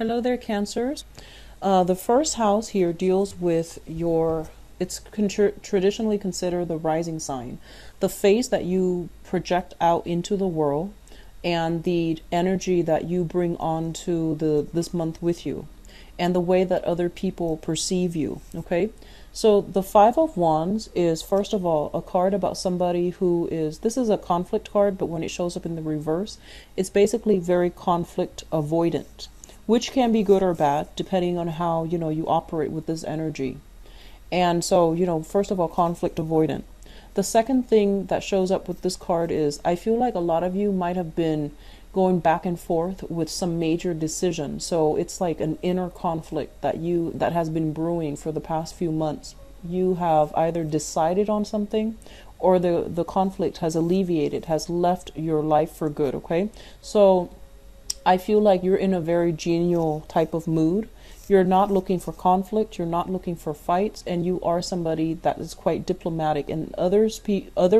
Hello there, Cancers. The first house here deals with your, it's traditionally considered the rising sign, the face that you project out into the world and the energy that you bring on to this month with you and the way that other people perceive you, okay? So the Five of Wands is, first of all, a card about somebody who is, this is a conflict card, but when it shows up in the reverse, it's basically very conflict avoidant, which can be good or bad depending on how, you know, you operate with this energy. And so, you know, first of all, conflict avoidant. The second thing that shows up with this card is I feel like a lot of you might have been going back and forth with some major decision. So it's like an inner conflict that has been brewing for the past few months. You have either decided on something or the conflict has alleviated, has left your life for good, okay? So I feel like you're in a very genial type of mood. You're not looking for conflict. You're not looking for fights. And you are somebody that is quite diplomatic. And other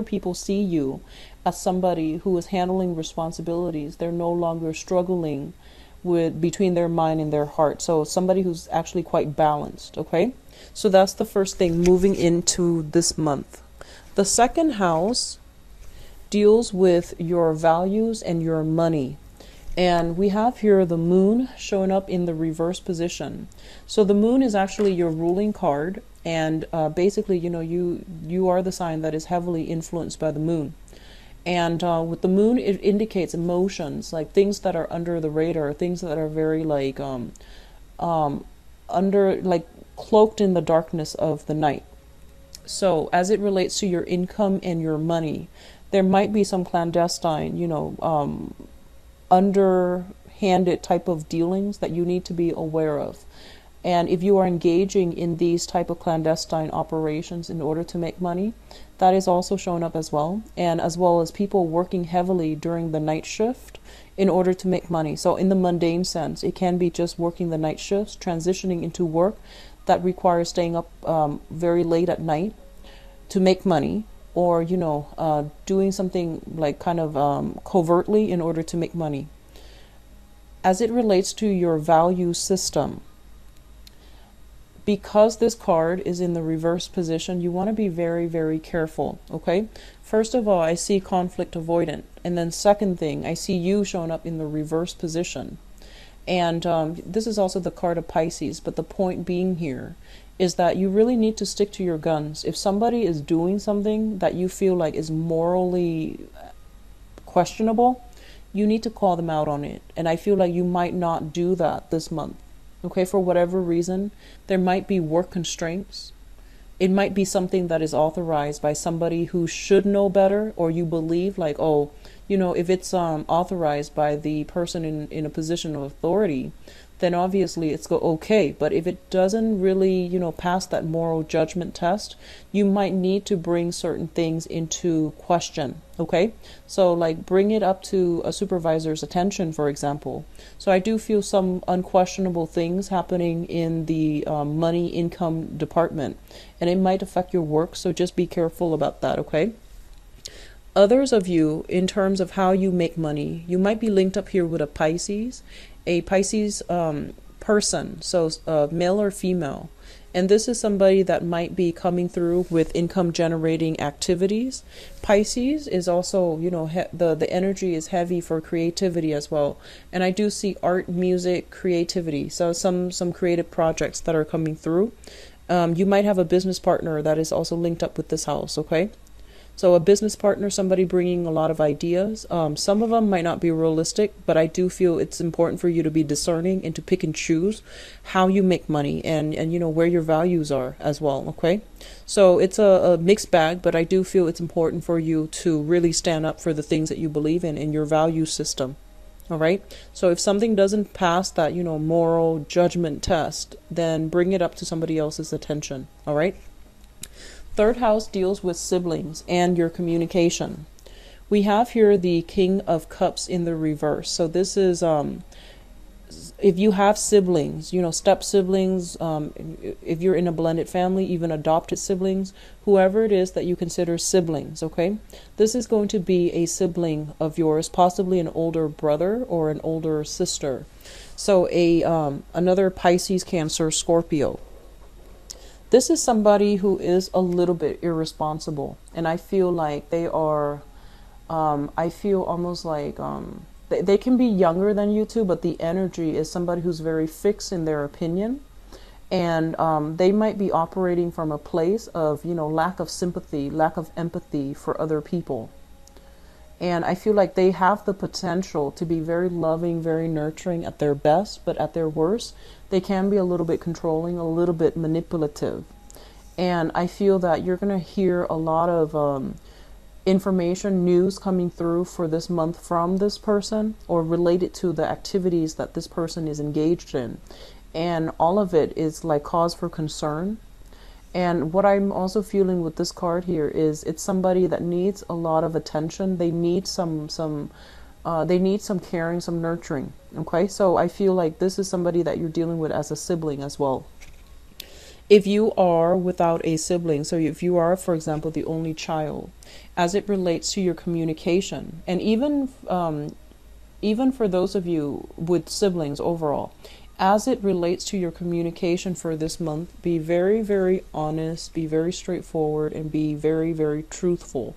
people see you as somebody who is handling responsibilities. They're no longer struggling with between their mind and their heart. So somebody who's actually quite balanced, okay? So that's the first thing moving into this month. The second house deals with your values and your money. And we have here the moon showing up in the reverse position. So the moon is actually your ruling card. And basically, you know, you are the sign that is heavily influenced by the moon. And with the moon, it indicates emotions, like things that are under the radar, things that are very like cloaked in the darkness of the night. So as it relates to your income and your money, there might be some clandestine, you know, underhanded type of dealings that you need to be aware of. And if you are engaging in these type of clandestine operations in order to make money, that is also shown up as well. And as well as people working heavily during the night shift in order to make money. So in the mundane sense, it can be just working the night shifts, transitioning into work that requires staying up very late at night to make money. Or, you know, doing something like kind of covertly in order to make money. As it relates to your value system, because this card is in the reverse position, you want to be very, very careful, okay? First of all, I see conflict avoidant. And then second thing, I see you showing up in the reverse position. And this is also the card of Pisces, but the point being here is that you really need to stick to your guns. If somebody is doing something that you feel like is morally questionable, you need to call them out on it. And I feel like you might not do that this month, okay? For whatever reason, there might be work constraints. It might be something that is authorized by somebody who should know better, or you believe like, oh, you know, if it's authorized by the person in a position of authority, then obviously it's okay. But if it doesn't really, you know, pass that moral judgment test, you might need to bring certain things into question, okay? So like bring it up to a supervisor's attention, for example. So I do feel some unquestionable things happening in the money income department, and it might affect your work. So just be careful about that, okay? Others of you, in terms of how you make money, you might be linked up here with a Pisces person, so male or female. And this is somebody that might be coming through with income generating activities. Pisces is also, you know, the energy is heavy for creativity as well. And I do see art, music, creativity. So some creative projects that are coming through. You might have a business partner that is also linked up with this house, okay? So a business partner, somebody bringing a lot of ideas. Some of them might not be realistic, but I do feel it's important for you to be discerning and to pick and choose how you make money and you know, where your values are as well, okay? So it's a mixed bag, but I do feel it's important for you to really stand up for the things that you believe in your value system, all right? So if something doesn't pass that, you know, moral judgment test, then bring it up to somebody else's attention, all right? Third house deals with siblings and your communication. We have here the King of Cups in the reverse. So this is if you have siblings, you know, step siblings, if you're in a blended family, even adopted siblings, whoever it is that you consider siblings, okay? This is going to be a sibling of yours, possibly an older brother or an older sister. So another Pisces, Cancer, Scorpio. This is somebody who is a little bit irresponsible, and I feel like they are, I feel almost like they can be younger than you too, but the energy is somebody who's very fixed in their opinion, and they might be operating from a place of, you know, lack of sympathy, lack of empathy for other people. And I feel like they have the potential to be very loving, very nurturing at their best, but at their worst, they can be a little bit controlling, a little bit manipulative. And I feel that you're going to hear a lot of information, news coming through for this month from this person, or related to the activities that this person is engaged in. And all of it is like cause for concern. And what I'm also feeling with this card here is it's somebody that needs a lot of attention. They need some caring, some nurturing. Okay, so I feel like this is somebody that you're dealing with as a sibling as well. If you are without a sibling, so if you are, for example, the only child, as it relates to your communication, and even for those of you with siblings overall, as it relates to your communication for this month, be very, very honest, be very straightforward, and be very, very truthful.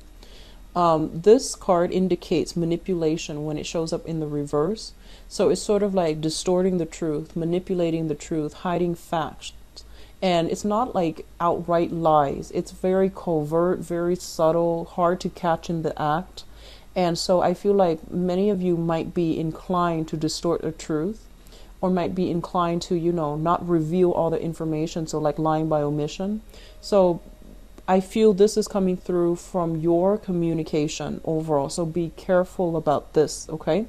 This card indicates manipulation when it shows up in the reverse. So it's sort of like distorting the truth, manipulating the truth, hiding facts. And it's not like outright lies. It's very covert, very subtle, hard to catch in the act. And so I feel like many of you might be inclined to distort the truth, or might be inclined to, you know, not reveal all the information, so like lying by omission. So I feel this is coming through from your communication overall, so be careful about this, okay?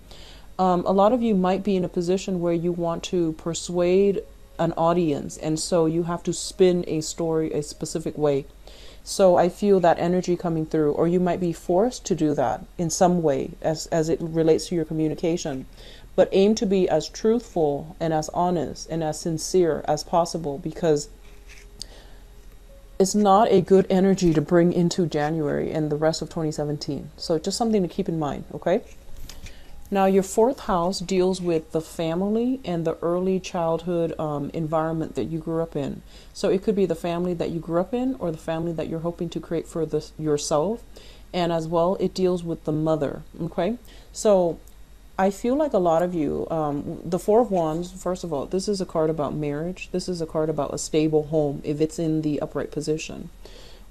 A lot of you might be in a position where you want to persuade an audience, and so you have to spin a story a specific way. So I feel that energy coming through, or you might be forced to do that in some way as it relates to your communication. But aim to be as truthful and as honest and as sincere as possible, because it's not a good energy to bring into January and the rest of 2017. So just something to keep in mind, okay? Now, your fourth house deals with the family and the early childhood environment that you grew up in. So it could be the family that you grew up in, or the family that you're hoping to create for yourself. And as well, it deals with the mother, okay? So I feel like a lot of you, the Four of Wands, first of all, this is a card about marriage. This is a card about a stable home if it's in the upright position.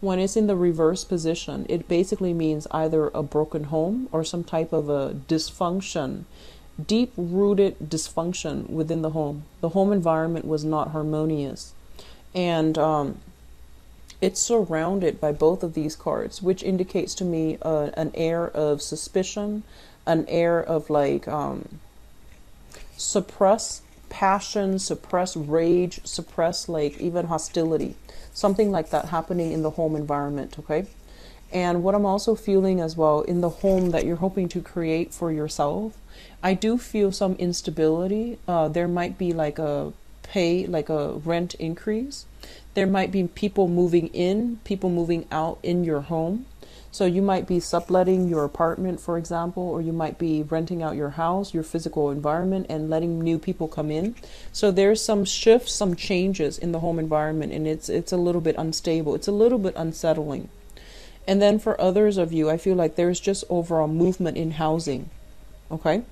When it's in the reverse position, it basically means either a broken home or some type of a dysfunction, deep-rooted dysfunction within the home. The home environment was not harmonious. And it's surrounded by both of these cards, which indicates to me an air of suspicion, an air of like suppressed passion, suppressed rage, suppressed like even hostility, something like that happening in the home environment, okay? And what I'm also feeling as well, in the home that you're hoping to create for yourself, I do feel some instability. There might be like a rent increase. There might be people moving in, people moving out in your home. So you might be subletting your apartment, for example, or you might be renting out your house, your physical environment, and letting new people come in. So there's some shifts, some changes in the home environment, and it's a little bit unstable. It's a little bit unsettling. And then for others of you, I feel like there's just overall movement in housing, okay?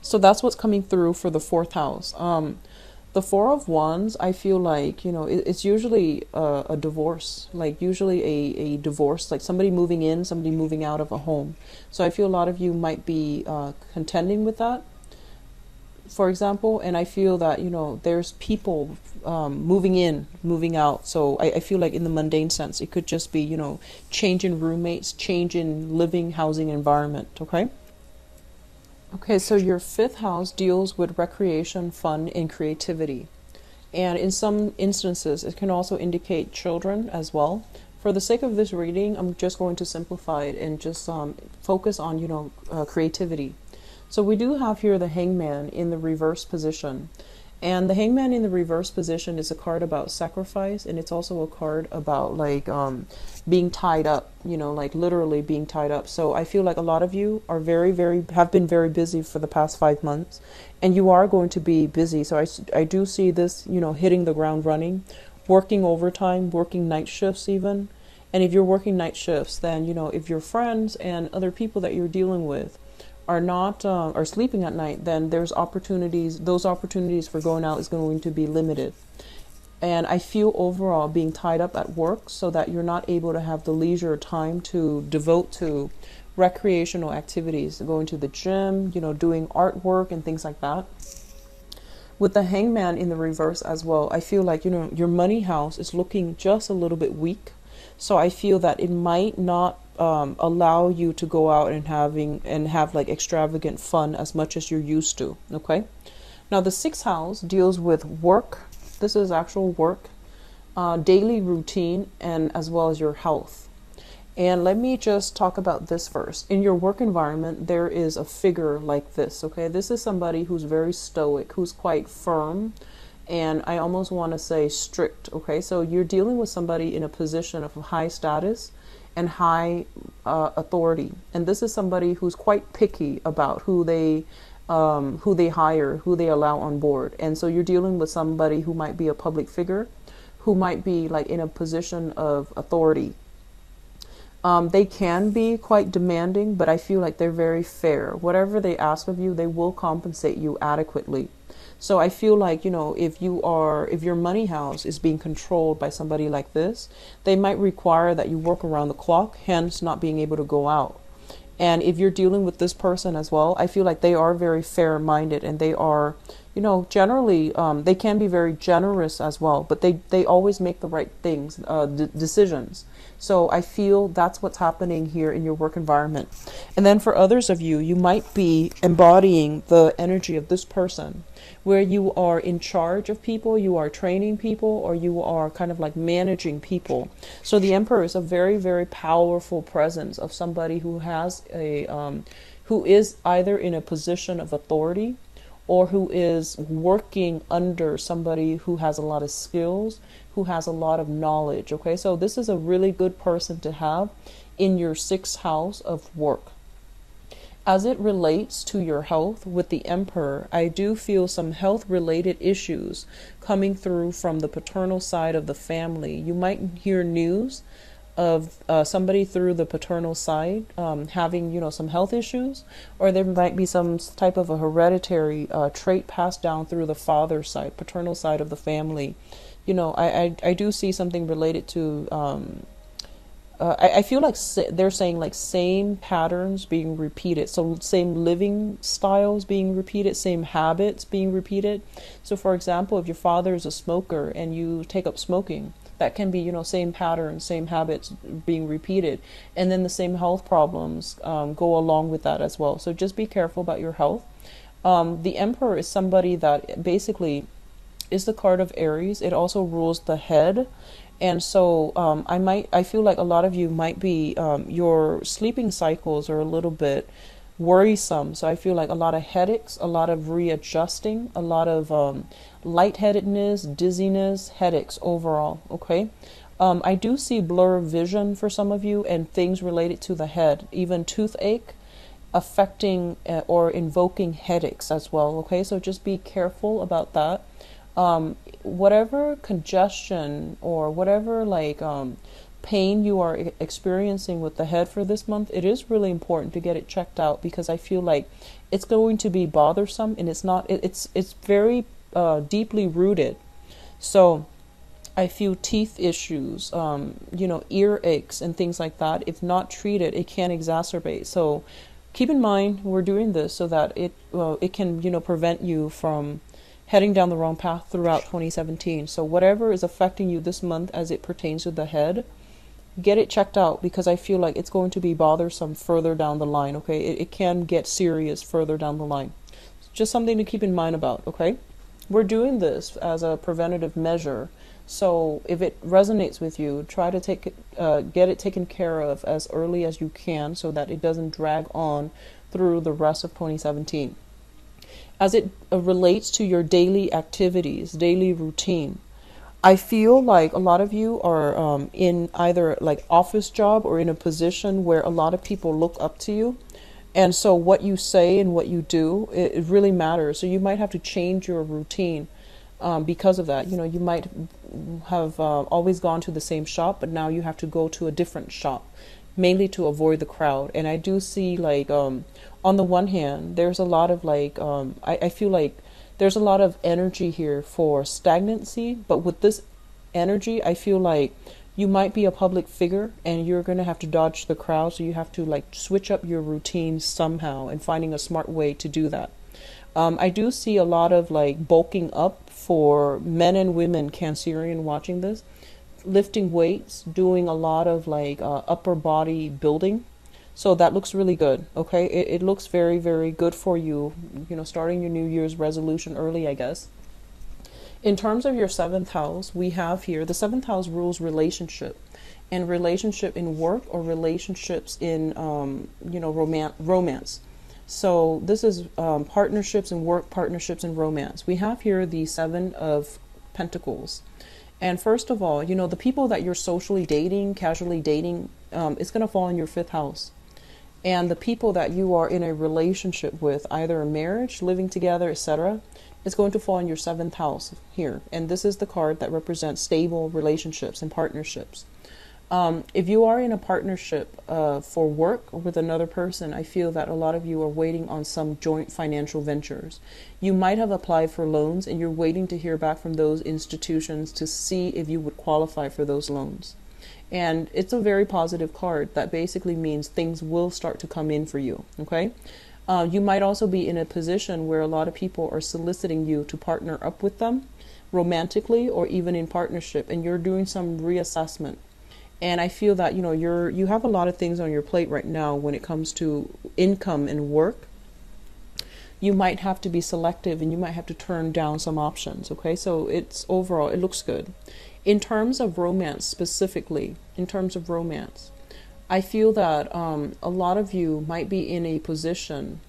So that's what's coming through for the fourth house. The Four of Wands, I feel like, you know, it's usually a divorce, like usually a divorce, like somebody moving in, somebody moving out of a home. So I feel a lot of you might be contending with that, for example. And I feel that, you know, there's people moving in, moving out. So I feel like in the mundane sense, it could just be, you know, change in roommates, change in living, housing environment, okay? Okay, so your fifth house deals with recreation, fun, and creativity. And in some instances, it can also indicate children as well. For the sake of this reading, I'm just going to simplify it and just focus on, you know, creativity. So we do have here the Hangman in the reverse position. And the Hangman in the reverse position is a card about sacrifice, and it's also a card about like being tied up, you know, like literally being tied up. So I feel like a lot of you are have been very busy for the past 5 months, and you are going to be busy. So I do see this, you know, hitting the ground running, working overtime, working night shifts even. And if you're working night shifts, then, you know, if your friends and other people that you're dealing with are not are sleeping at night, then there's opportunities. Those opportunities for going out is going to be limited. And I feel overall being tied up at work so that you're not able to have the leisure time to devote to recreational activities, going to the gym, you know, doing artwork and things like that. With the Hangman in the reverse as well, I feel like, you know, your money house is looking just a little bit weak. So I feel that it might not allow you to go out and have like extravagant fun as much as you're used to. Okay, now the 6th house deals with work. This is actual work, daily routine, and as well as your health. And let me just talk about this first. In your work environment, there is a figure like this. Okay, this is somebody who's very stoic, who's quite firm, and I almost want to say strict. Okay, so you're dealing with somebody in a position of high status and high authority, and this is somebody who's quite picky about who they hire, who they allow on board. And so you're dealing with somebody who might be a public figure, who might be like in a position of authority. They can be quite demanding, but I feel like they're very fair. Whatever they ask of you, they will compensate you adequately. So I feel like, you know, if your money house is being controlled by somebody like this, they might require that you work around the clock, hence not being able to go out. And if you're dealing with this person as well, I feel like they are very fair-minded, and they are, you know, generally, they can be very generous as well, but they always make the right things, decisions. So I feel that's what's happening here in your work environment. And then for others of you, you might be embodying the energy of this person, where you are in charge of people, you are training people, or you are kind of like managing people. So the Emperor is a very, very powerful presence of somebody who has a, who is either in a position of authority, or who is working under somebody who has a lot of skills, who has a lot of knowledge. Okay, so this is a really good person to have in your 6th house of work. As it relates to your health with the Emperor, I do feel some health related issues coming through from the paternal side of the family. You might hear news of somebody through the paternal side having, you know, some health issues, or there might be some type of a hereditary trait passed down through the father's side, paternal side of the family. You know, I do see something related to, I feel like they're saying like same patterns being repeated. So same living styles being repeated, same habits being repeated. So for example, if your father is a smoker and you take up smoking, that can be, you know, same patterns, same habits being repeated. And then the same health problems go along with that as well. So just be careful about your health. The Emperor is somebody that basically is the card of Aries. It also rules the head. And so I feel like a lot of you might be, your sleeping cycles are a little bit worrisome. So I feel like a lot of headaches, a lot of readjusting, a lot of lightheadedness, dizziness, headaches overall. Okay, I do see blurred vision for some of you, and things related to the head, even toothache affecting or invoking headaches as well. Okay, so just be careful about that. Whatever congestion or whatever like pain you are experiencing with the head for this month, it is really important to get it checked out, because I feel like it's going to be bothersome, and it's very deeply rooted. So I feel teeth issues, you know, ear aches and things like that. If not treated, it can exacerbate. So keep in mind we're doing this so that it can, you know, prevent you from heading down the wrong path throughout 2017. So whatever is affecting you this month as it pertains to the head, get it checked out, because I feel like it's going to be bothersome further down the line. Okay, it can get serious further down the line. It's just something to keep in mind about. Okay, we're doing this as a preventative measure, so if it resonates with you, try to take it, get it taken care of as early as you can, so that it doesn't drag on through the rest of 2017. as it relates to your daily activities, daily routine. I feel like a lot of you are in either like office job or in a position where a lot of people look up to you. And so what you say and what you do, it really matters. So you might have to change your routine because of that. You know, you might have always gone to the same shop, but now you have to go to a different shop, mainly to avoid the crowd. And I do see like on the one hand, there's a lot of like, I feel like there's a lot of energy here for stagnancy. But with this energy, I feel like you might be a public figure and you're going to have to dodge the crowd. So you have to like switch up your routine somehow and finding a smart way to do that. I do see a lot of like bulking up for men and women Cancerian watching this, lifting weights, doing a lot of like upper body building. So that looks really good. Okay. It looks very, very good for you, you know, starting your New Year's resolution early, I guess. In terms of your 7th house, we have here, the 7th house rules relationship, and relationship in work or relationships in, you know, romance. So this is partnerships in work, partnerships in romance. We have here the 7 of Pentacles. And first of all, you know, the people that you're socially dating, casually dating, it's going to fall in your 5th house. And the people that you are in a relationship with, either a marriage, living together, etc., it's going to fall in your 7th house here. And this is the card that represents stable relationships and partnerships. If you are in a partnership for work with another person, I feel that a lot of you are waiting on some joint financial ventures. You might have applied for loans and you're waiting to hear back from those institutions to see if you would qualify for those loans. And it's a very positive card that basically means things will start to come in for you. Okay. You might also be in a position where a lot of people are soliciting you to partner up with them romantically or even in partnership, and you're doing some reassessment. And I feel that, you know, you have a lot of things on your plate right now when it comes to income and work. You might have to be selective and you might have to turn down some options. Okay. So it's overall, it looks good. In terms of romance specifically, in terms of romance, I feel that a lot of you might be in a position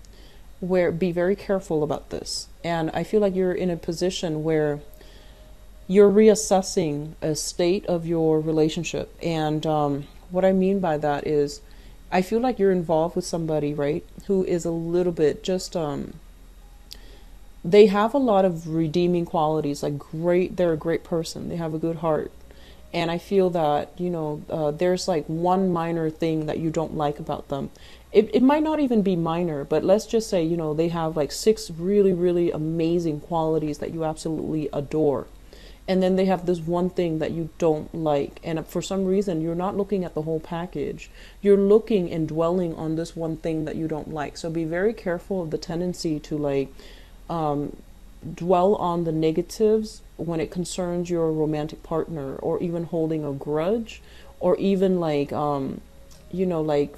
where, be very careful about this. And I feel like you're in a position where you're reassessing a state of your relationship. And what I mean by that is, I feel like you're involved with somebody, right, who is a little bit just, they have a lot of redeeming qualities, like they're a great person. They have a good heart. And I feel that, you know, there's like one minor thing that you don't like about them. It might not even be minor, but let's just say, you know, they have like 6 really, really amazing qualities that you absolutely adore. And then they have this one thing that you don't like. And for some reason, you're not looking at the whole package. You're looking and dwelling on this one thing that you don't like. So be very careful of the tendency to like, dwell on the negatives when it concerns your romantic partner, or even holding a grudge, or even like, you know, like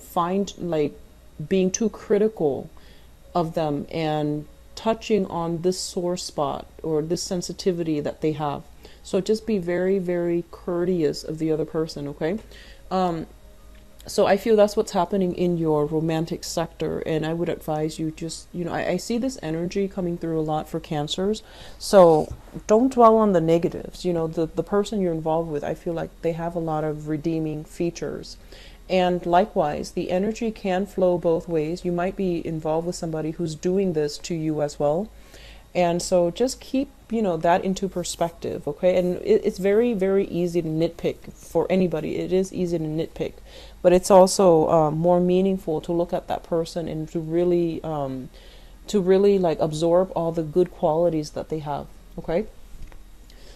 being too critical of them and touching on this sore spot or this sensitivity that they have. So just be very, very courteous of the other person. Okay. So I feel that's what's happening in your romantic sector. And I would advise you just, you know, I see this energy coming through a lot for Cancers. So don't dwell on the negatives. You know, the person you're involved with, I feel like they have a lot of redeeming features. And likewise, the energy can flow both ways. You might be involved with somebody who's doing this to you as well. And so just keep, you know, that into perspective. Okay. And it's very, very easy to nitpick for anybody. It is easy to nitpick, but it's also more meaningful to look at that person and to really like absorb all the good qualities that they have. Okay.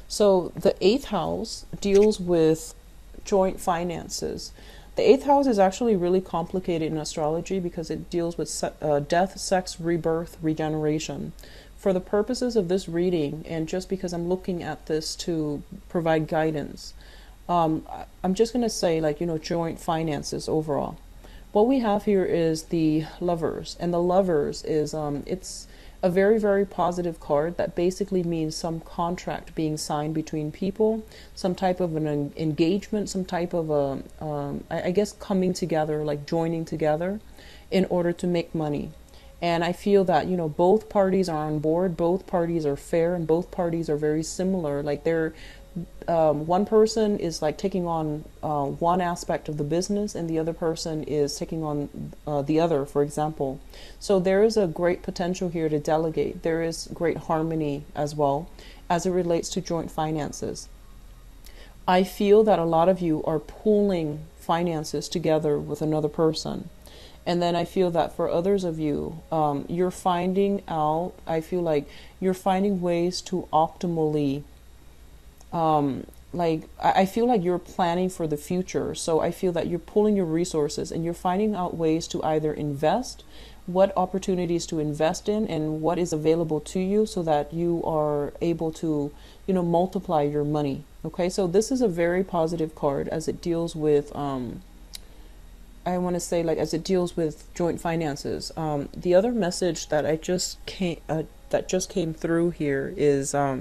So the 8th house deals with joint finances. The 8th house is actually really complicated in astrology because it deals with death, sex, rebirth, regeneration. For the purposes of this reading, and just because I'm looking at this to provide guidance, I'm just going to say, like, you know, joint finances overall. What we have here is the Lovers, and the Lovers is, it's a very, very positive card that basically means some contract being signed between people, some type of an engagement, some type of a, I guess, coming together, like joining together in order to make money. And I feel that, you know, both parties are on board, both parties are fair, and both parties are very similar. Like they're, one person is like taking on one aspect of the business and the other person is taking on the other, for example. So there is a great potential here to delegate. There is great harmony as well as it relates to joint finances. I feel that a lot of you are pooling finances together with another person. And then I feel that for others of you, you're finding out, I feel like you're finding ways to optimally, like, I feel like you're planning for the future. So I feel that you're pooling your resources and you're finding out ways to either invest, what opportunities to invest in and what is available to you so that you are able to, you know, multiply your money. Okay, so this is a very positive card as it deals with, I want to say, like, as it deals with joint finances. The other message that I just came through here is the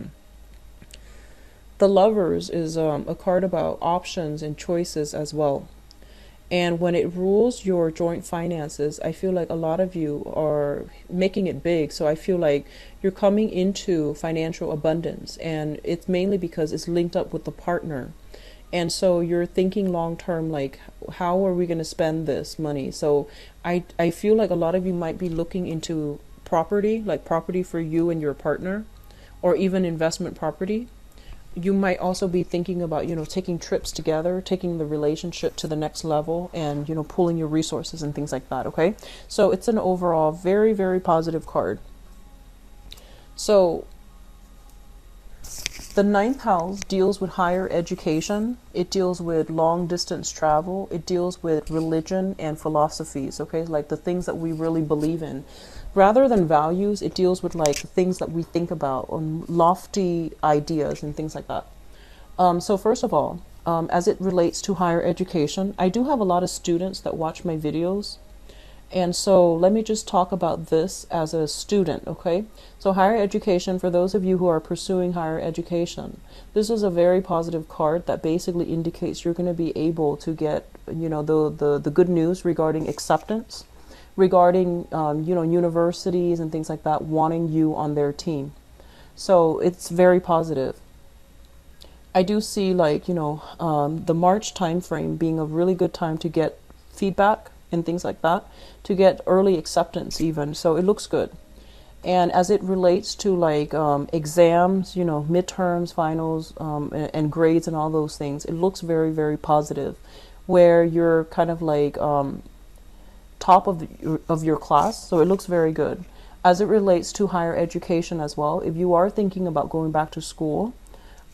Lovers is a card about options and choices as well. And when it rules your joint finances, I feel like a lot of you are making it big. So I feel like you're coming into financial abundance, and it's mainly because it's linked up with the partner. And so you're thinking long term, like, how are we going to spend this money? So I feel like a lot of you might be looking into property, like property for you and your partner, or even investment property. You might also be thinking about, you know, taking trips together, taking the relationship to the next level and, you know, pooling your resources and things like that. Okay, so it's an overall very, very positive card. So the ninth house deals with higher education. It deals with long distance travel. It deals with religion and philosophies. Okay, like the things that we really believe in. Rather than values, it deals with like things that we think about on lofty ideas and things like that. So first of all, as it relates to higher education, I do have a lot of students that watch my videos. And so let me just talk about this as a student, okay? So higher education, for those of you who are pursuing higher education, this is a very positive card that basically indicates you're going to be able to get, you know, the good news regarding acceptance, regarding, you know, universities and things like that wanting you on their team. So it's very positive. I do see, like, you know, the March time frame being a really good time to get feedback and things like that, to get early acceptance even. So it looks good. And as it relates to, like, exams, you know, midterms, finals, and grades and all those things, it looks very, very positive, where you're kind of like top of your class. So it looks very good. As it relates to higher education as well, if you are thinking about going back to school,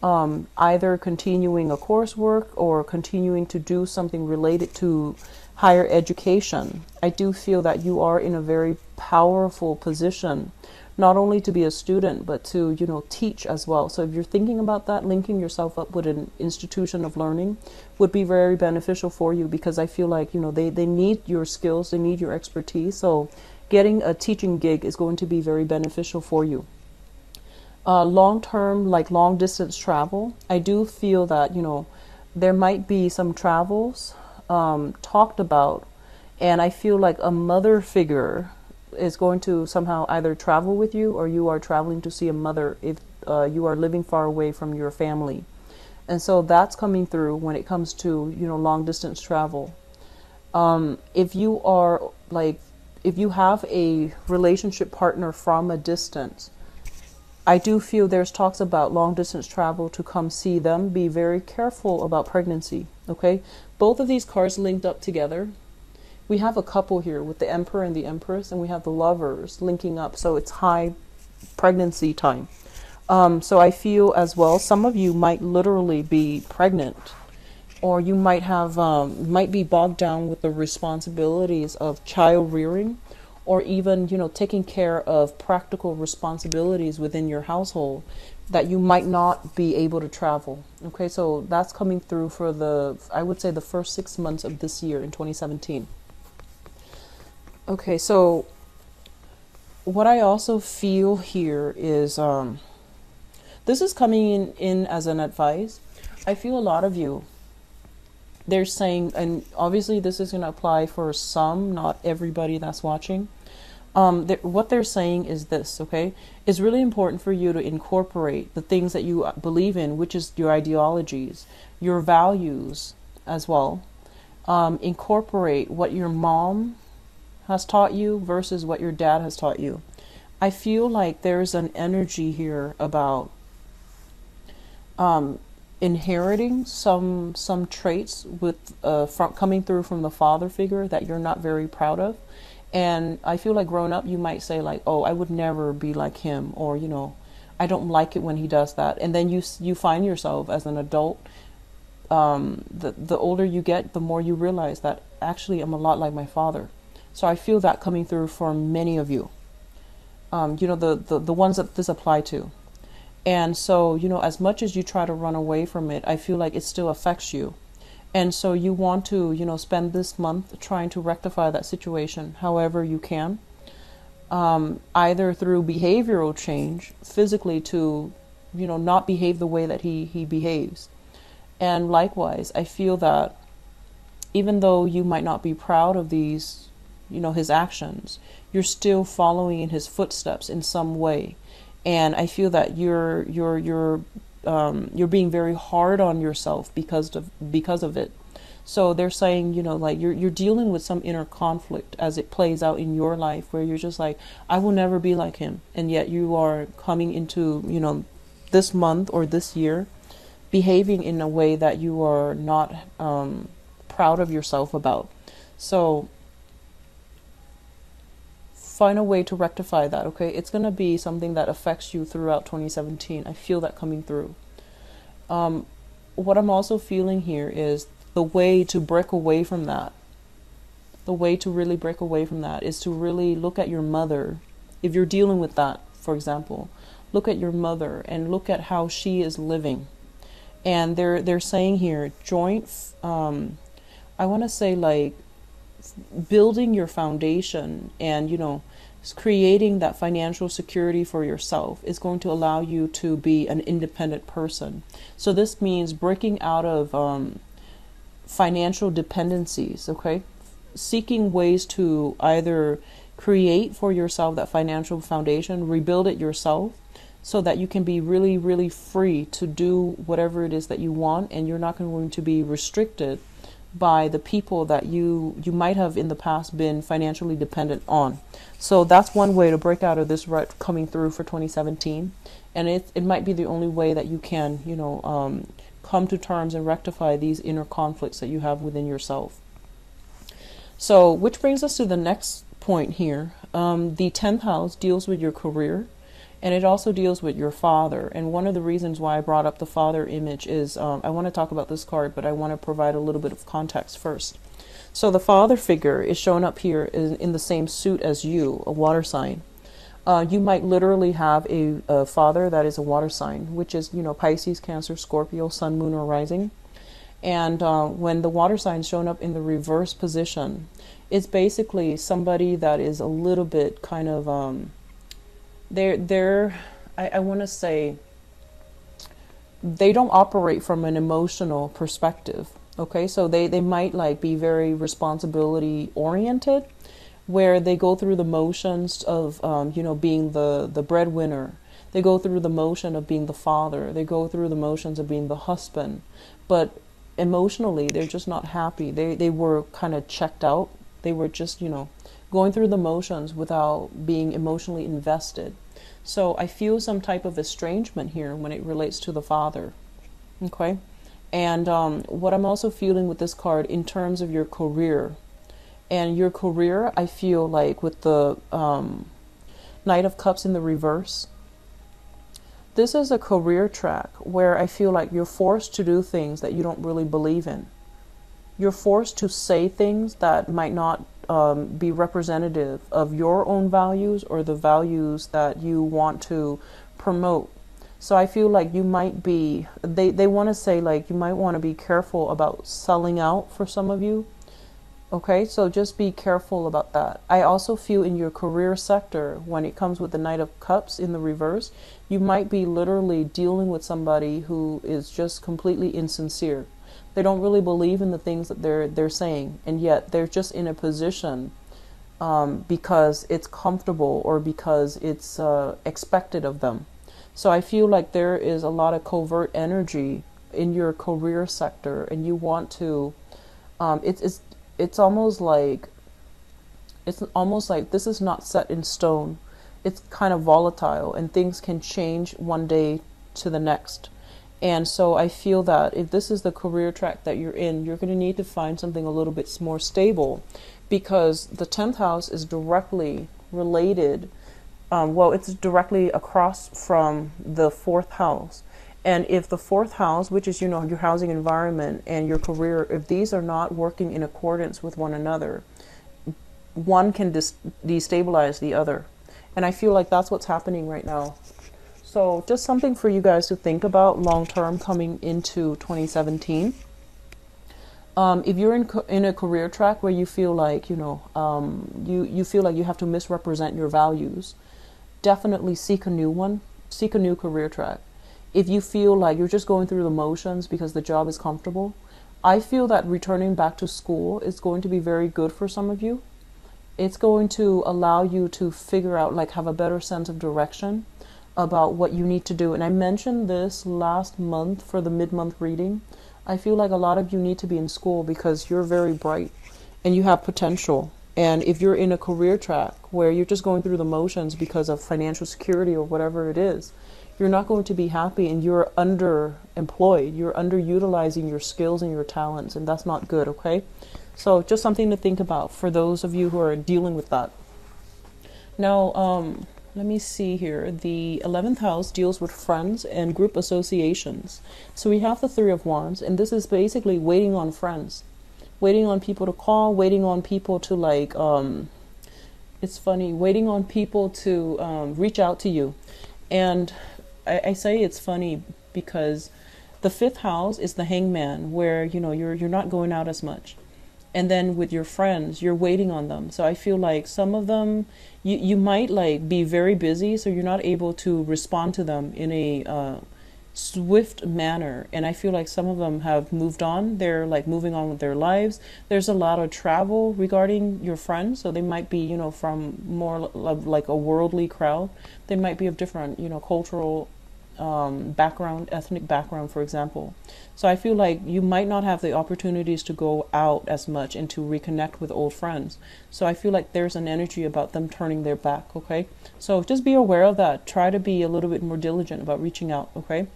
either continuing a coursework or continuing to do something related to higher education, I do feel that you are in a very powerful position, not only to be a student, but to, you know, teach as well. So if you're thinking about that, linking yourself up with an institution of learning would be very beneficial for you, because I feel like, you know, they need your skills, they need your expertise. So getting a teaching gig is going to be very beneficial for you. Long-term, like long-distance travel, I do feel that, you know, there might be some travels talked about, and I feel like a mother figure is going to somehow either travel with you, or you are traveling to see a mother if you are living far away from your family. And so that's coming through when it comes to, you know, long-distance travel. If you are, like, if you have a relationship partner from a distance, I do feel there's talks about long distance travel to come see them. Be very careful about pregnancy. Okay, both of these cards linked up together. We have a couple here with the Emperor and the Empress, and we have the Lovers linking up. So it's high pregnancy time. So I feel as well, some of you might literally be pregnant, or you might have might be bogged down with the responsibilities of child rearing, or even, you know, taking care of practical responsibilities within your household, that you might not be able to travel. Okay, so that's coming through for the, I would say, the first 6 months of this year in 2017. Okay, so what I also feel here is, this is coming in as an advice. I feel a lot of you, they're saying, and obviously this is going to apply for some, not everybody that's watching, what they're saying is this, okay? It's really important for you to incorporate the things that you believe in, which is your ideologies, your values as well. Incorporate what your mom has taught you versus what your dad has taught you. I feel like there's an energy here about inheriting some traits with coming through from the father figure that you're not very proud of. And I feel like growing up, you might say like, oh, I would never be like him, or, you know, I don't like it when he does that. And then you find yourself as an adult, the older you get, the more you realize that actually I'm a lot like my father. So I feel that coming through for many of you, you know, the ones that this apply to. And so, you know, as much as you try to run away from it, I feel like it still affects you. And so you want to, you know, spend this month trying to rectify that situation however you can, either through behavioral change, physically to, you know, not behave the way that he behaves. And likewise, I feel that even though you might not be proud of these, you know, his actions, you're still following in his footsteps in some way. And I feel that you're being very hard on yourself because of it. So they're saying, you know, like you're dealing with some inner conflict as it plays out in your life, where you're just like, I will never be like him. And yet you are coming into, you know, this month or this year, behaving in a way that you are not proud of yourself about. So find a way to rectify that, okay? It's going to be something that affects you throughout 2017. I feel that coming through. What I'm also feeling here is the way to break away from that. The way to really break away from that is to really look at your mother. If you're dealing with that, for example, look at your mother and look at how she is living. And they're saying here, joint, I want to say like, building your foundation and, you know, creating that financial security for yourself is going to allow you to be an independent person. So this means breaking out of financial dependencies, okay? Seeking ways to either create for yourself that financial foundation, rebuild it yourself, so that you can be really, really free to do whatever it is that you want, and you're not going to be restricted by the people that you might have in the past been financially dependent on. So that's one way to break out of this rut coming through for 2017. And it might be the only way that you can, you know, come to terms and rectify these inner conflicts that you have within yourself. So which brings us to the next point here. The 10th house deals with your career, and it also deals with your father. And one of the reasons why I brought up the father image is I want to talk about this card, but I want to provide a little bit of context first. So the father figure is shown up here in the same suit as you, a water sign. You might literally have a father that is a water sign, which is, you know, Pisces, Cancer, Scorpio, Sun, Moon, or Rising. And when the water sign is shown up in the reverse position, it's basically somebody that is a little bit kind of... I want to say they don't operate from an emotional perspective, okay? So they might like be very responsibility oriented, where they go through the motions of, you know, being the breadwinner. They go through the motion of being the father. They go through the motions of being the husband. But emotionally, they're just not happy. They were kind of checked out. They were just, you know, going through the motions without being emotionally invested. So I feel some type of estrangement here when it relates to the father, okay? And what I'm also feeling with this card in terms of your career, and your career, I feel like with the Knight of Cups in the reverse, this is a career track where I feel like you're forced to do things that you don't really believe in. You're forced to say things that might not be representative of your own values or the values that you want to promote. So I feel like you might be, they want to say like you might want to be careful about selling out for some of you. Okay, so just be careful about that. I also feel in your career sector, when it comes with the Knight of Cups in the reverse, you might be literally dealing with somebody who is just completely insincere. They don't really believe in the things that they're saying, and yet they're just in a position because it's comfortable or because it's expected of them. So I feel like there is a lot of covert energy in your career sector, and you want to, it's almost like this is not set in stone. It's kind of volatile, and things can change one day to the next. And so I feel that if this is the career track that you're in, you're going to need to find something a little bit more stable, because the 10th house is directly related. Well, it's directly across from the 4th house. And if the 4th house, which is, you know, your housing environment and your career, if these are not working in accordance with one another, one can destabilize the other. And I feel like that's what's happening right now. So just something for you guys to think about long term coming into 2017. If you're in a career track where you feel like, you know, you feel like you have to misrepresent your values, definitely seek a new one. Seek a new career track. If you feel like you're just going through the motions because the job is comfortable, I feel that returning back to school is going to be very good for some of you. It's going to allow you to figure out, like, have a better sense of direction about what you need to do. And I mentioned this last month for the mid-month reading. I feel like a lot of you need to be in school because you're very bright and you have potential. And if you're in a career track where you're just going through the motions because of financial security or whatever it is, you're not going to be happy, and you're underemployed. You're underutilizing your skills and your talents, and that's not good, okay? So just something to think about for those of you who are dealing with that. Now, let me see here. The 11th house deals with friends and group associations. So we have the Three of Wands, and this is basically waiting on friends, waiting on people to call, waiting on people to, like, it's funny, waiting on people to reach out to you. And I say it's funny because the 5th house is the Hangman, where, you know, you're not going out as much. And then with your friends, you're waiting on them. So I feel like some of them, you might, like, be very busy, so you're not able to respond to them in a swift manner. And I feel like some of them have moved on. They're, like, moving on with their lives. There's a lot of travel regarding your friends. So they might be, you know, from more like a worldly crowd. They might be of different, you know, cultural background, ethnic background, for example. So I feel like you might not have the opportunities to go out as much and to reconnect with old friends. So I feel like there's an energy about them turning their back, okay? So just be aware of that. Try to be a little bit more diligent about reaching out, okay?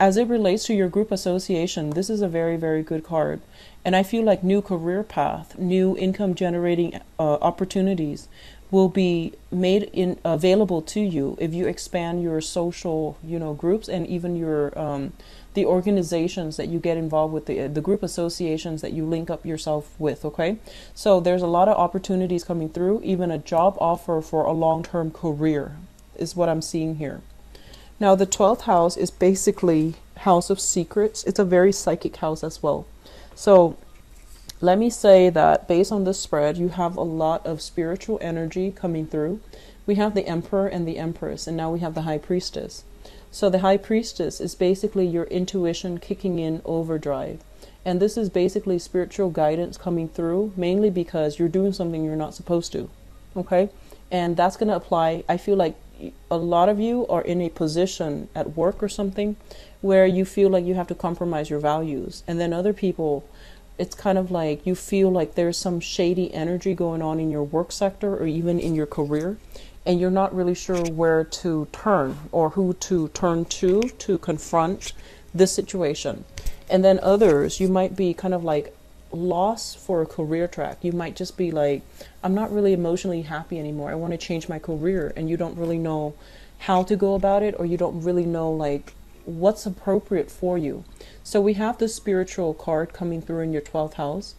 As it relates to your group association, this is a very, very good card. And I feel like new career path, new income generating opportunities will be made available to you if you expand your social, you know, groups, and even your the organizations that you get involved with, the group associations that you link up yourself with, okay? So there's a lot of opportunities coming through, even a job offer for a long-term career is what I'm seeing here. Now, the 12th house is basically house of secrets. It's a very psychic house as well. So let me say that based on this spread, you have a lot of spiritual energy coming through. We have the Emperor and the Empress, and now we have the High Priestess. So the High Priestess is basically your intuition kicking in overdrive. And this is basically spiritual guidance coming through, mainly because you're doing something you're not supposed to, okay? And that's going to apply. I feel like a lot of you are in a position at work or something where you feel like you have to compromise your values. And then other people, it's kind of like you feel like there's some shady energy going on in your work sector or even in your career, and you're not really sure where to turn or who to turn to confront this situation. And then others, you might be kind of like lost for a career track. You might just be like, I'm not really emotionally happy anymore. I want to change my career, and you don't really know how to go about it, or you don't really know, like, what's appropriate for you. So we have the spiritual card coming through in your 12th house,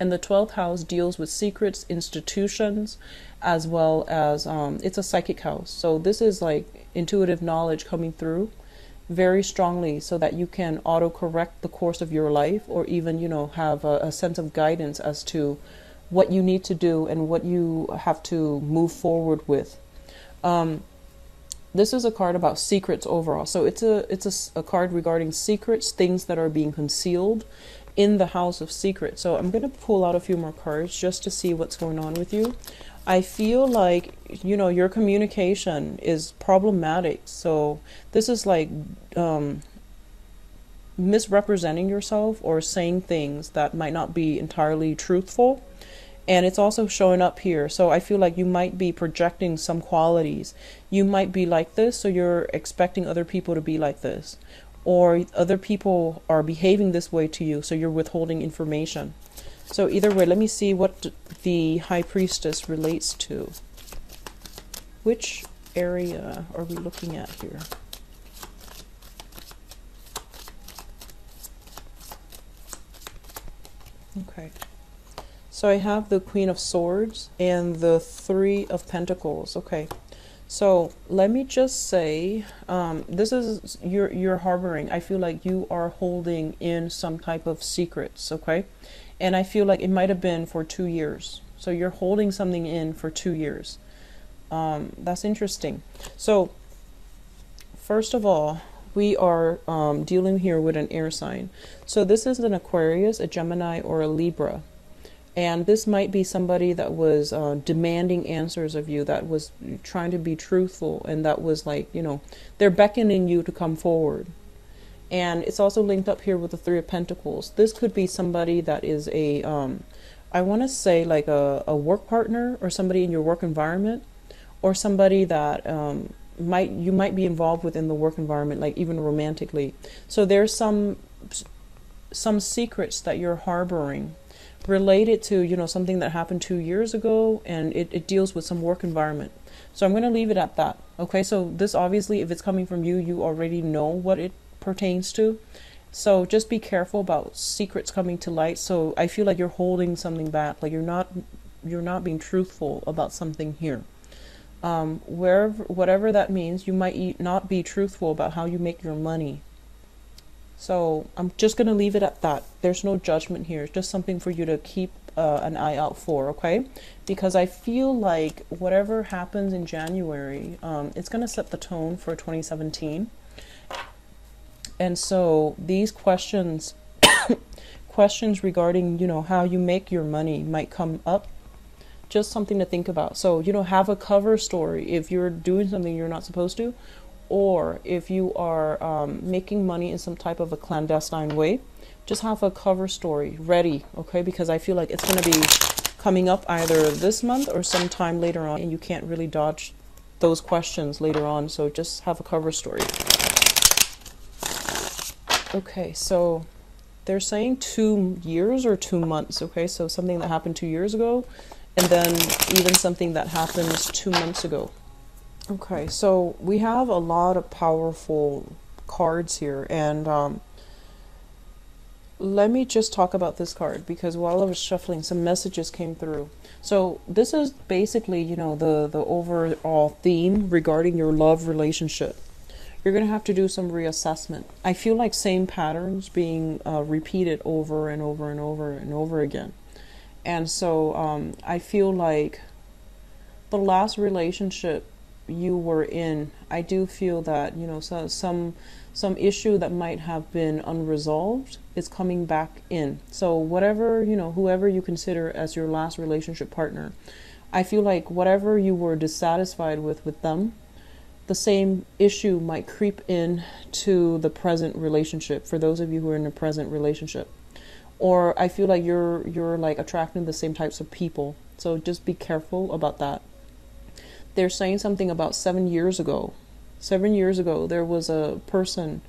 and the 12th house deals with secrets, institutions, as well as it's a psychic house. So this is like intuitive knowledge coming through very strongly, so that you can auto-correct the course of your life, or even, you know, have a sense of guidance as to what you need to do and what you have to move forward with. This is a card about secrets overall. So it's a card regarding secrets, things that are being concealed, in the House of Secrets. So I'm going to pull out a few more cards just to see what's going on with you. I feel like, you know, your communication is problematic. So this is like misrepresenting yourself or saying things that might not be entirely truthful. And it's also showing up here. So I feel like you might be projecting some qualities. You might be like this, so you're expecting other people to be like this. Or other people are behaving this way to you, so you're withholding information. So either way, let me see what the High Priestess relates to. Which area are we looking at here? Okay. So I have the Queen of Swords and the Three of Pentacles. Okay. So let me just say, this is you're harboring. I feel like you are holding in some type of secrets, okay? And I feel like it might have been for 2 years. So you're holding something in for 2 years. That's interesting. So first of all, we are dealing here with an air sign. So this is an Aquarius, a Gemini, or a Libra. And this might be somebody that was demanding answers of you, that was trying to be truthful, and that was like, you know, they're beckoning you to come forward. And it's also linked up here with the Three of Pentacles. This could be somebody that is a, I want to say like a work partner, or somebody in your work environment, or somebody that you might be involved with in the work environment, like even romantically. So there's some secrets that you're harboring related to, you know, something that happened 2 years ago, and it deals with some work environment. So I'm going to leave it at that. Okay, so this obviously, if it's coming from you, you already know what it pertains to. So just be careful about secrets coming to light. So I feel like you're holding something back, like you're not being truthful about something here. Whatever that means, you might not be truthful about how you make your money. So I'm just going to leave it at that. There's no judgment here. It's just something for you to keep an eye out for, okay? Because I feel like whatever happens in January, it's going to set the tone for 2017. And so these questions regarding, you know, how you make your money might come up. Just something to think about. So, you know, have a cover story if you're doing something you're not supposed to, or if you are making money in some type of a clandestine way, just have a cover story ready, okay? Because I feel like it's going to be coming up either this month or sometime later on, and you can't really dodge those questions later on. So just have a cover story. Okay, so they're saying 2 years or 2 months, okay? So something that happened 2 years ago, and then even something that happens 2 months ago. Okay, so we have a lot of powerful cards here, and let me just talk about this card, because while I was shuffling, some messages came through. So this is basically, you know, the overall theme regarding your love relationship. You're going to have to do some reassessment. I feel like same patterns being repeated over and over and over and over again. And so I feel like the last relationship you were in, I do feel that, you know, so some issue that might have been unresolved is coming back in. So whatever, you know, whoever you consider as your last relationship partner, I feel like whatever you were dissatisfied with them, the same issue might creep in to the present relationship for those of you who are in a present relationship. Or I feel like you're like attracting the same types of people, so just be careful about that. They're saying something about 7 years ago. 7 years ago, there was a person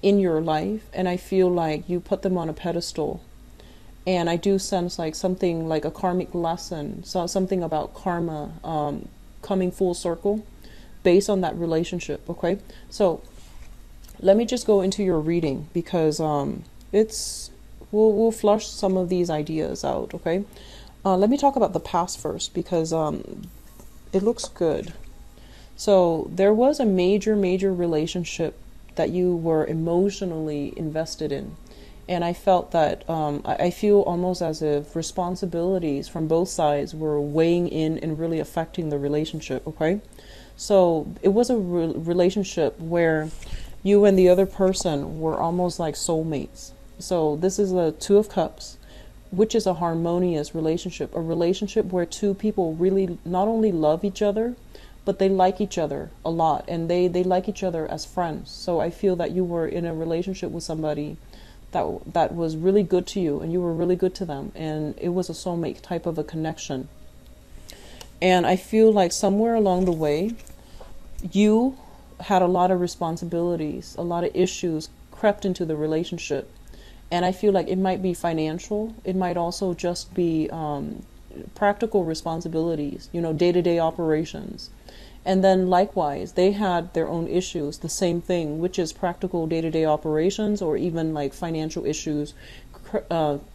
in your life, and I feel like you put them on a pedestal. And I do sense like something like a karmic lesson, so something about karma coming full circle based on that relationship, okay? So let me just go into your reading, because we'll flush some of these ideas out, okay? Let me talk about the past first, because it looks good. So there was a major relationship that you were emotionally invested in, and I felt that I feel almost as if responsibilities from both sides were weighing in and really affecting the relationship, okay? So it was a relationship where you and the other person were almost like soulmates. So this is the Two of Cups, which is a harmonious relationship, a relationship where two people really not only love each other, but they like each other a lot, and they like each other as friends. So I feel that you were in a relationship with somebody that was really good to you, and you were really good to them, and it was a soulmate type of a connection. And I feel like somewhere along the way, you had a lot of responsibilities, a lot of issues crept into the relationship. And I feel like it might be financial. It might also just be practical responsibilities, you know, day-to-day operations. And then likewise, they had their own issues, the same thing, which is practical day-to-day operations or even like financial issues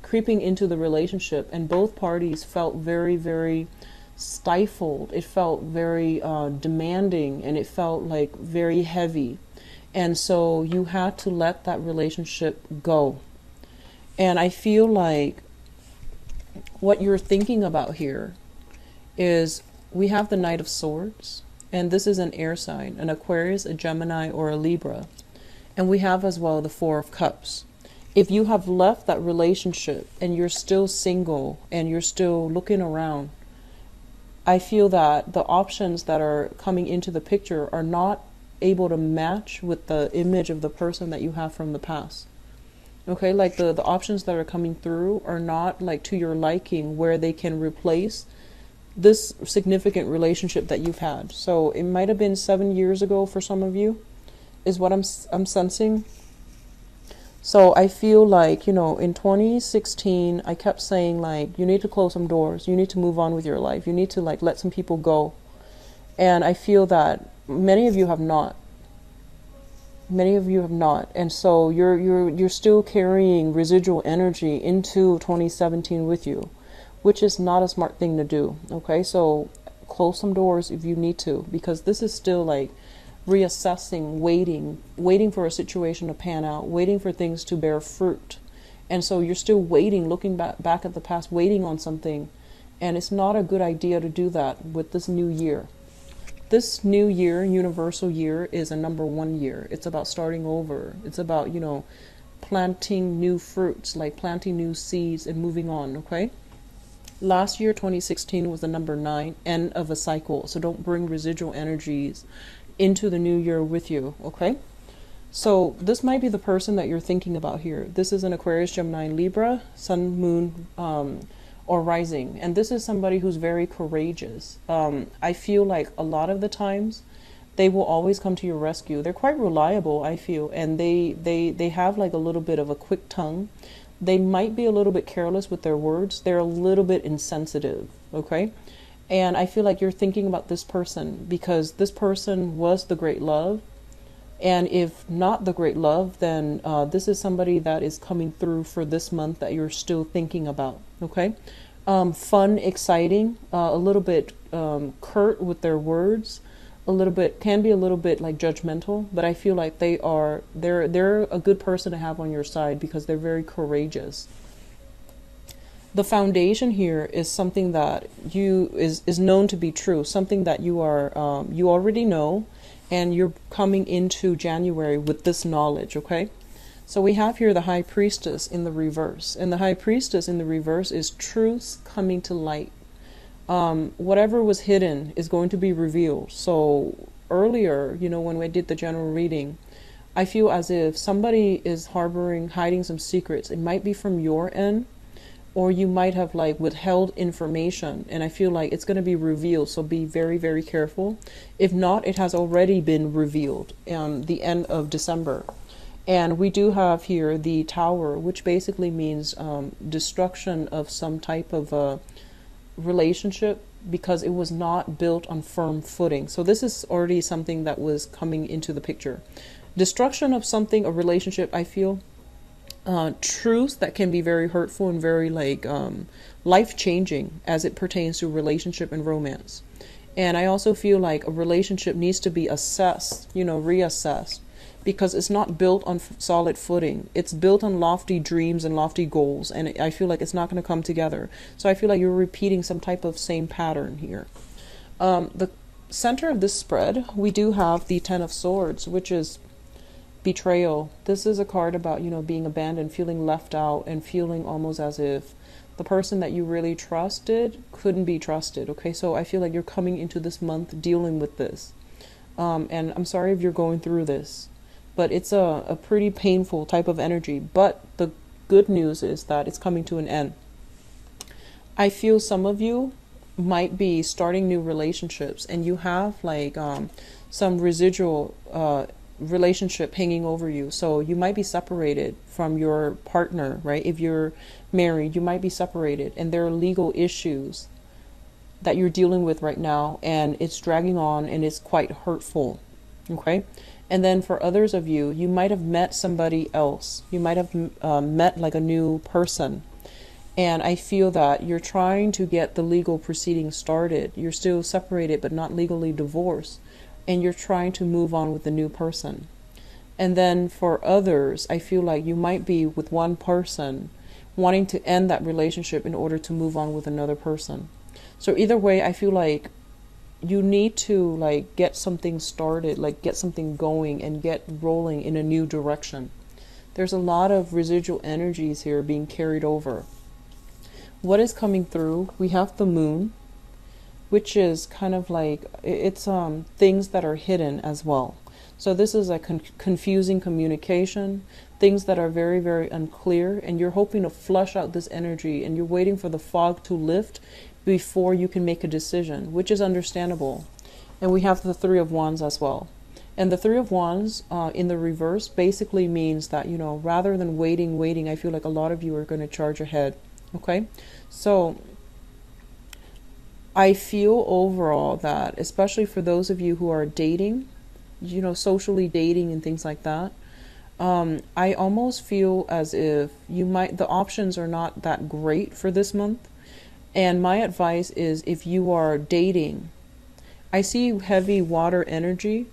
creeping into the relationship. And both parties felt very, very stifled. It felt very demanding, and it felt like very heavy. And so you had to let that relationship go. And I feel like what you're thinking about here is we have the Knight of Swords, and this is an air sign, an Aquarius, a Gemini, or a Libra. And we have as well the Four of Cups. If you have left that relationship and you're still single and you're still looking around, I feel that the options that are coming into the picture are not able to match with the image of the person that you have from the past. Okay, like the options that are coming through are not like to your liking, where they can replace this significant relationship that you've had. So it might have been 7 years ago for some of you, is what I'm sensing. So I feel like, you know, in 2016, I kept saying, like, you need to close some doors. You need to move on with your life. You need to, like, let some people go. And I feel that many of you have not. Many of you have not. And so you're still carrying residual energy into 2017 with you, which is not a smart thing to do. Okay, so close some doors if you need to, because this is still like reassessing, waiting for a situation to pan out, waiting for things to bear fruit. And so you're still waiting, looking back at the past, waiting on something. And it's not a good idea to do that with this new year. This new year, universal year, is a #1 year. It's about starting over. It's about, you know, planting new fruits, like planting new seeds and moving on, okay? Last year, 2016, was the #9, end of a cycle. So don't bring residual energies into the new year with you, okay? So this might be the person that you're thinking about here. This is an Aquarius, Gemini, Libra, Sun, Moon, or rising. And this is somebody who's very courageous. I feel like a lot of the times they will always come to your rescue. They're quite reliable, I feel, and they have like a little bit of a quick tongue. They might be a little bit careless with their words. They're a little bit insensitive, okay? And I feel like you're thinking about this person because this person was the great love. And if not the great love, then this is somebody that is coming through for this month that you're still thinking about, okay? Fun, exciting, a little bit curt with their words, can be a little bit like judgmental, but I feel like they're a good person to have on your side because they're very courageous. The foundation here is something that is known to be true, something that you are you already know, and you're coming into January with this knowledge, okay? So we have here the High Priestess in the reverse. And the High Priestess in the reverse is truths coming to light. Whatever was hidden is going to be revealed. So earlier, you know, when we did the general reading, I feel as if somebody is hiding some secrets. It might be from your end, or you might have like withheld information, and I feel like it's going to be revealed. So be very, very careful. If not, it has already been revealed the end of December. And we do have here the Tower, which basically means destruction of some type of a relationship because it was not built on firm footing. So this is already something that was coming into the picture. Destruction of something, a relationship, I feel. Truths that can be very hurtful and very like life-changing as it pertains to relationship and romance. And I also feel like a relationship needs to be assessed, you know, reassessed, because it's not built on solid footing. It's built on lofty dreams and lofty goals, and I feel like it's not going to come together. So I feel like you're repeating some type of same pattern here. The center of this spread, we do have the Ten of Swords, which is Betrayal. This is a card about, you know, being abandoned, feeling left out, and feeling almost as if the person that you really trusted couldn't be trusted. Okay, so I feel like you're coming into this month dealing with this. And I'm sorry if you're going through this, but it's a pretty painful type of energy. But the good news is that it's coming to an end. I feel some of you might be starting new relationships, and you have like some residual relationship hanging over you. So you might be separated from your partner, right? If you're married, you might be separated, and there are legal issues that you're dealing with right now, and it's dragging on, and it's quite hurtful. Okay. And then for others of you, you might have met somebody else. You might have met like a new person. And I feel that you're trying to get the legal proceedings started. You're still separated, but not legally divorced. And you're trying to move on with the new person. And then for others, I feel like you might be with one person wanting to end that relationship in order to move on with another person. So either way, I feel like you need to like get something started, like get something going and get rolling in a new direction. There's a lot of residual energies here being carried over. What is coming through? We have the moon, which is kind of like, it's things that are hidden as well. So this is a confusing communication, things that are very, very unclear, and you're hoping to flush out this energy, and you're waiting for the fog to lift before you can make a decision, which is understandable. And we have the Three of Wands as well. And the Three of Wands in the reverse basically means that, you know, rather than waiting, I feel like a lot of you are going to charge ahead. Okay, so I feel overall that, especially for those of you who are dating, you know, socially dating and things like that, I almost feel as if you might, the options are not that great for this month. And my advice is, if you are dating, I see heavy water energy,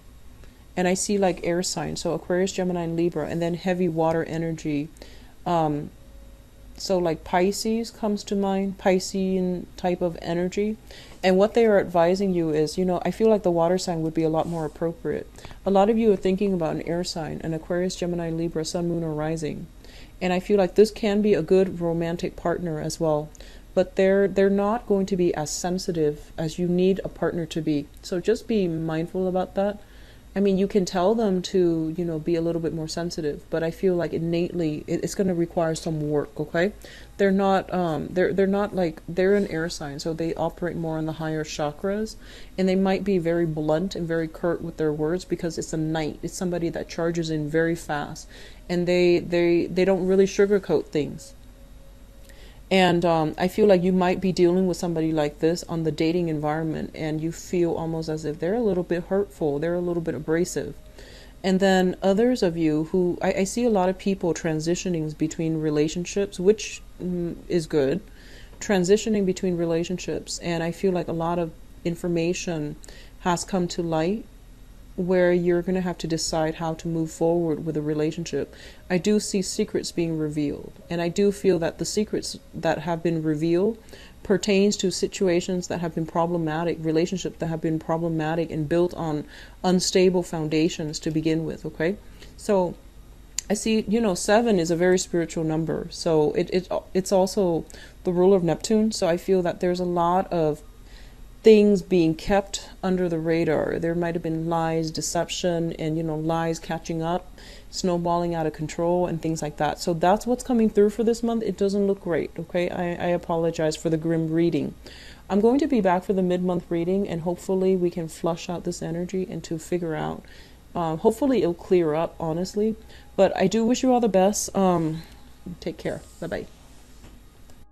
and I see like air signs, so Aquarius, Gemini, and Libra, and then heavy water energy. So like Pisces comes to mind, Piscean type of energy. And what they are advising you is, you know, I feel like the water sign would be a lot more appropriate. A lot of you are thinking about an air sign, an Aquarius, Gemini, Libra, Sun, Moon, or Rising. And I feel like this can be a good romantic partner as well. But they're not going to be as sensitive as you need a partner to be. So just be mindful about that. I mean, you can tell them to, you know, be a little bit more sensitive, but I feel like innately it's going to require some work. Okay, they're not they're an air sign, so they operate more on the higher chakras, and they might be very blunt and very curt with their words because it's a knight. It's somebody that charges in very fast, and they don't really sugarcoat things. And I feel like you might be dealing with somebody like this on the dating environment, and you feel almost as if they're a little bit hurtful, they're a little bit abrasive. And then others of you who, I see a lot of people transitioning between relationships, which is good, transitioning between relationships. And I feel like a lot of information has come to light where you're going to have to decide how to move forward with a relationship. I do see secrets being revealed, and I do feel that the secrets that have been revealed pertains to situations that have been problematic, relationships that have been problematic and built on unstable foundations to begin with. Okay, so I see, you know, 7 is a very spiritual number, so it's also the ruler of Neptune. So I feel that there's a lot of things being kept under the radar. There might have been lies, deception, and, you know, lies catching up, snowballing out of control, and things like that. So that's what's coming through for this month. It doesn't look great, okay? I apologize for the grim reading. I'm going to be back for the mid-month reading, and hopefully we can flush out this energy and to figure out. Hopefully it'll clear up, honestly. But I do wish you all the best. Take care. Bye-bye.